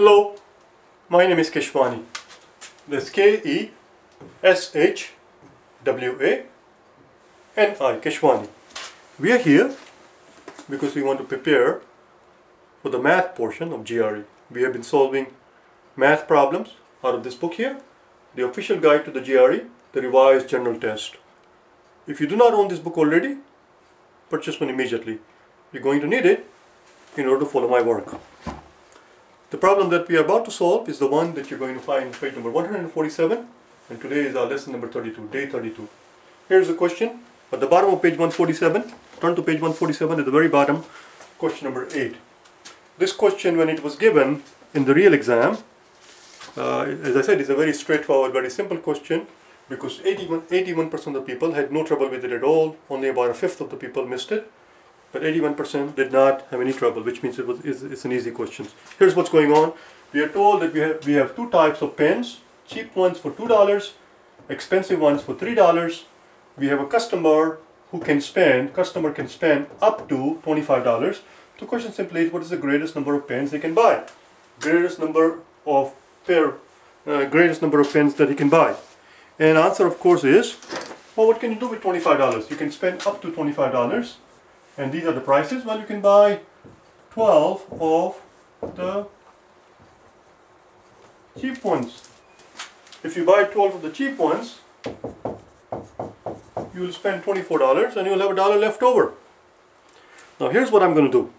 Hello, my name is Keshwani. That's K-E-S-H-W-A-N-I, Keshwani. We are here because we want to prepare for the math portion of GRE. We have been solving math problems out of this book here, The Official Guide to the GRE, the Revised General Test. If you do not own this book already, purchase one immediately. You're going to need it in order to follow my work. The problem that we are about to solve is the one that you're going to find in page number 147, and today is our lesson number 32, day 32. Here's the question at the bottom of page 147. Turn to page 147 at the very bottom, question number 8. This question, when it was given in the real exam, as I said, is a very straightforward, very simple question, because 81% of the people had no trouble with it at all. Only about a fifth of the people missed it. But 81% did not have any trouble, which means it's an easy question. Here's what's going on. We are told that we have two types of pens, cheap ones for $2, expensive ones for $3. We have a customer can spend up to $25. The question simply is, what is the greatest number of pens they can buy? Greatest number of pens that he can buy. And answer, of course, is, well, what can you do with $25? You can spend up to $25. And these are the prices. Well, you can buy 12 of the cheap ones. If you buy 12 of the cheap ones, you will spend $24 and you will have $1 left over. Now here's what I'm going to do.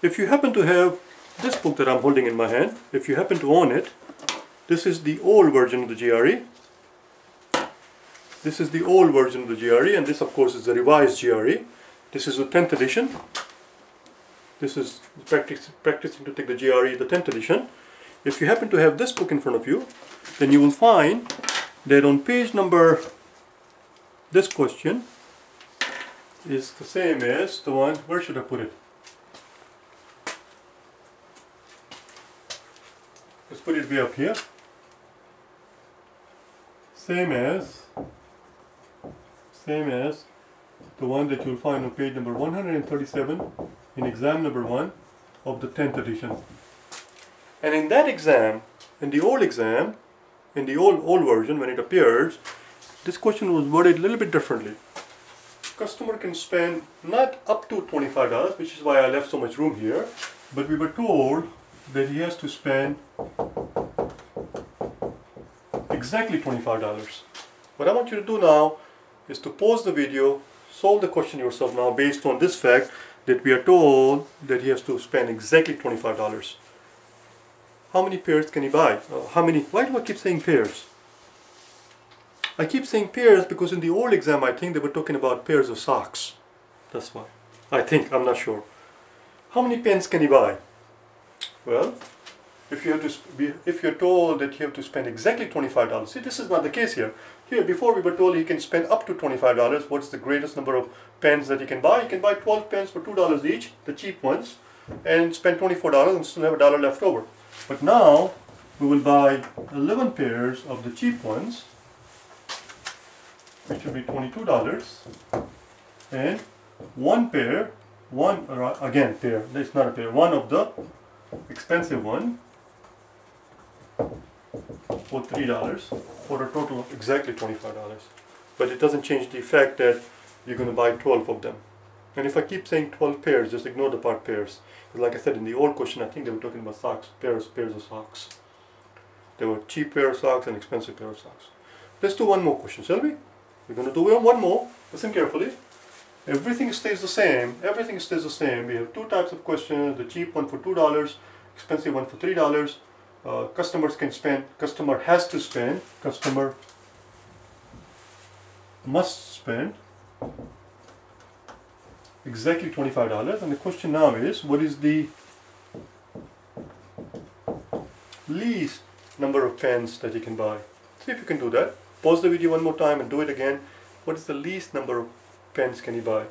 If you happen to have this book that I'm holding in my hand, if you happen to own it, this is the old version of the GRE. This is the old version of the GRE, and this, of course, is the revised GRE. This is the 10th edition. This is practicing to take the GRE, the 10th edition. If you happen to have this book in front of you, then you will find that on page number, this question is the same as the one, where should I put it? Let's put it way up here. Same as the one that you'll find on page number 137 in exam number 1 of the 10th edition. And in that exam, in the old version, when it appears, this question was worded a little bit differently. Customer can spend not up to $25, which is why I left so much room here, but we were told that he has to spend exactly $25. What I want you to do now is to pause the video, solve the question yourself now based on this fact that we are told that he has to spend exactly $25. How many pairs can he buy? Why do I keep saying pairs? I keep saying pairs because in the old exam, I think they were talking about pairs of socks. That's why. I think, I'm not sure. How many pens can he buy? Well, if you're told that you have to spend exactly $25, see, this is not the case here. Here, before we were told he can spend up to $25, what's the greatest number of pens that he can buy? He can buy 12 pens for $2 each, the cheap ones, and spend $24 and still have $1 left over. But now, we will buy 11 pairs of the cheap ones, which will be $22, and one of the expensive one, for $3, for a total of exactly $25. But it doesn't change the fact that you're going to buy 12 of them. And if I keep saying 12 pairs, just ignore the part pairs. Because like I said, in the old question, I think they were talking about socks, pairs of socks. There were cheap pair of socks and expensive pair of socks. Let's do one more question, shall we? We're going to do one more. Listen carefully. Everything stays the same. Everything stays the same. We have two types of questions, the cheap one for $2, expensive one for $3. Customer must spend exactly $25. And the question now is, what is the least number of pens that you can buy? See if you can do that. Pause the video one more time and do it again. What is the least number of pens can you buy?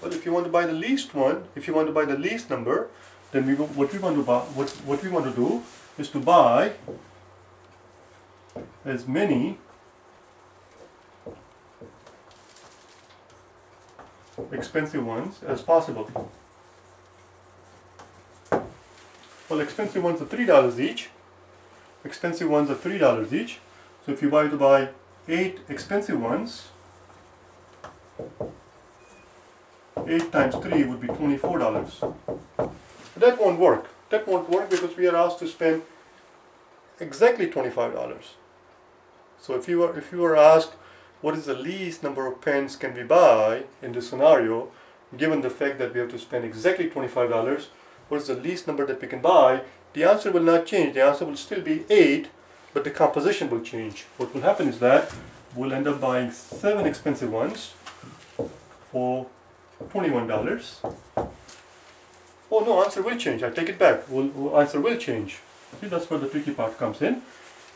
Well, if you want to buy the least one, if you want to buy the least number, then what we want to do is to buy as many expensive ones as possible. Well, expensive ones are $3 each. Expensive ones are $3 each. So if you buy to buy 8 expensive ones, 8 times 3 would be $24. That won't work. That won't work because we are asked to spend exactly $25. So if you were asked what is the least number of pens can we buy in this scenario, given the fact that we have to spend exactly $25, what is the least number that we can buy, the answer will not change. The answer will still be 8, but the composition will change. What will happen is that we'll end up buying 7 expensive ones for $21. Oh no, answer will change. I take it back. Answer will change. See, that's where the tricky part comes in.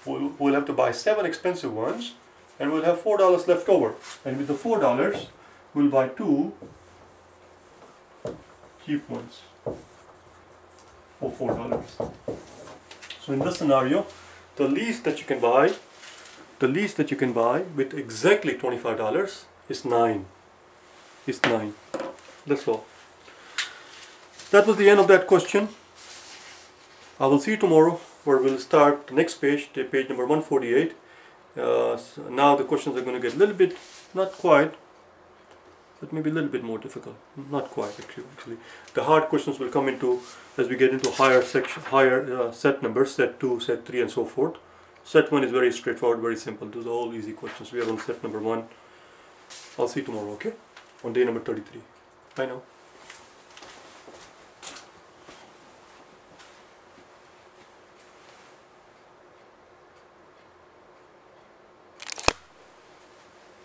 We'll have to buy 7 expensive ones, and we'll have $4 left over. And with the $4, we'll buy 2 cheap ones for $4. So in this scenario, the least that you can buy, the least that you can buy with exactly $25 is 9. Is 9. That's all. That was the end of that question. I will see you tomorrow, where we'll start the next page, the page number 148. So now the questions are going to get a little bit, not quite, but maybe a little bit more difficult. Not quite, actually. The hard questions will come into as we get into higher section, higher set numbers, set 2, set 3, and so forth. Set 1 is very straightforward, very simple. Those are all easy questions. We are on set number 1. I'll see you tomorrow, okay? On day number 33. Bye now.